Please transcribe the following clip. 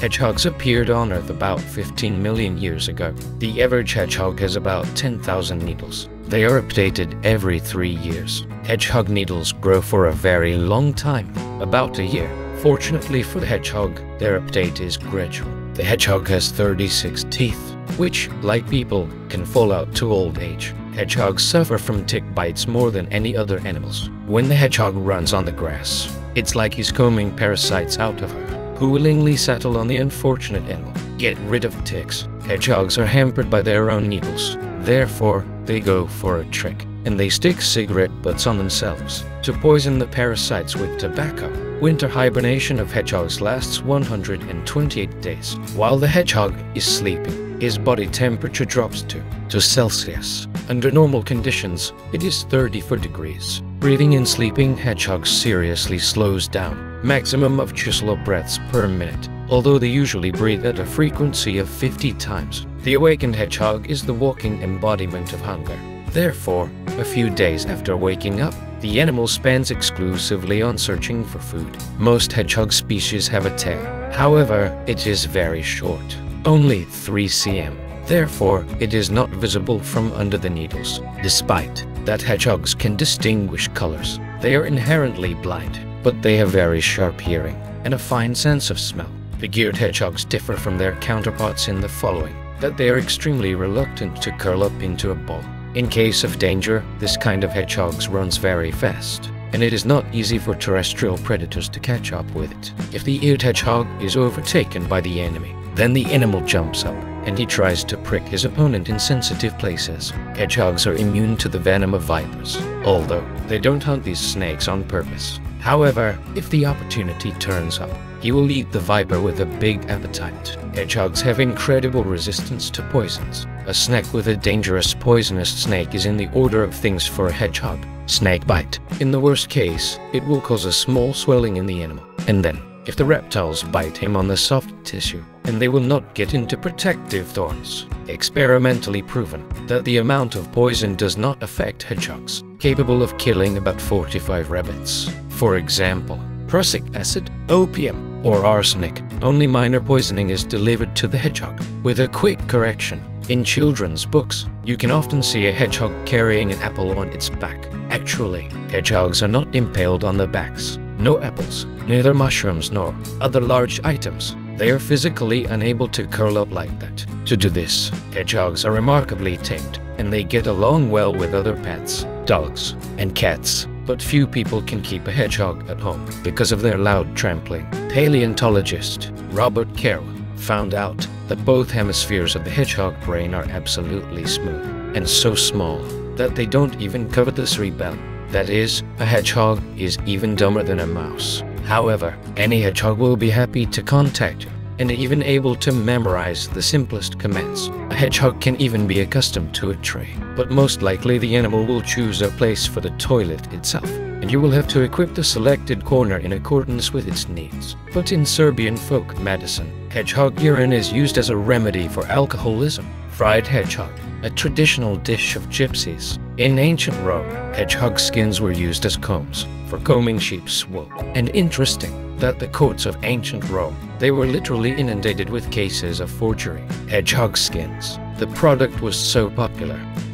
Hedgehogs appeared on Earth about 15 million years ago. The average hedgehog has about 10,000 needles. They are updated every 3 years. Hedgehog needles grow for a very long time, about a year. Fortunately for the hedgehog, their update is gradual. The hedgehog has 36 teeth, which, like people, can fall out to old age. Hedgehogs suffer from tick bites more than any other animals. When the hedgehog runs on the grass, it's like he's combing parasites out of her, who willingly settle on the unfortunate animal. Get rid of ticks. Hedgehogs are hampered by their own needles. Therefore, they go for a trick, and they stick cigarette butts on themselves to poison the parasites with tobacco. Winter hibernation of hedgehogs lasts 128 days. While the hedgehog is sleeping, his body temperature drops to Celsius. Under normal conditions, it is 34 degrees. Breathing and sleeping hedgehogs seriously slows down. Maximum of 2 slow breaths per minute, although they usually breathe at a frequency of 50 times. The awakened hedgehog is the walking embodiment of hunger. Therefore, a few days after waking up, the animal spends exclusively on searching for food. Most hedgehog species have a tail. However, it is very short, only 3 cm. Therefore, it is not visible from under the needles. Despite that, hedgehogs can distinguish colors. They are inherently blind, but they have very sharp hearing and a fine sense of smell. The geared hedgehogs differ from their counterparts in the following: that they are extremely reluctant to curl up into a ball. In case of danger, this kind of hedgehogs runs very fast, and it is not easy for terrestrial predators to catch up with it. If the eared hedgehog is overtaken by the enemy, then the animal jumps up, and he tries to prick his opponent in sensitive places. Hedgehogs are immune to the venom of vipers, although they don't hunt these snakes on purpose. However, if the opportunity turns up, he will eat the viper with a big appetite. Hedgehogs have incredible resistance to poisons. A snack with a dangerous poisonous snake is in the order of things for a hedgehog. Snake bite. In the worst case, it will cause a small swelling in the animal. And then, if the reptiles bite him on the soft tissue, and they will not get into protective thorns. Experimentally proven that the amount of poison does not affect hedgehogs, capable of killing about 45 rabbits. For example, prussic acid, opium, or arsenic. Only minor poisoning is delivered to the hedgehog, with a quick correction. In children's books, you can often see a hedgehog carrying an apple on its back. Actually, hedgehogs are not impaled on their backs. No apples, neither mushrooms nor other large items. They are physically unable to curl up like that. To do this, hedgehogs are remarkably tamed, and they get along well with other pets, dogs, and cats. But few people can keep a hedgehog at home because of their loud trampling. Paleontologist Robert Carroll found out that both hemispheres of the hedgehog brain are absolutely smooth and so small that they don't even cover the cerebellum. That is, a hedgehog is even dumber than a mouse. However, any hedgehog will be happy to contact you, and even able to memorize the simplest commands. A hedgehog can even be accustomed to a tree, but most likely the animal will choose a place for the toilet itself, and you will have to equip the selected corner in accordance with its needs. But in Serbian folk medicine, hedgehog urine is used as a remedy for alcoholism. Fried hedgehog, a traditional dish of gypsies. In ancient Rome, hedgehog skins were used as combs for combing sheep's wool. And interesting that the courts of ancient Rome, they were literally inundated with cases of forgery. Hedgehog skins. The product was so popular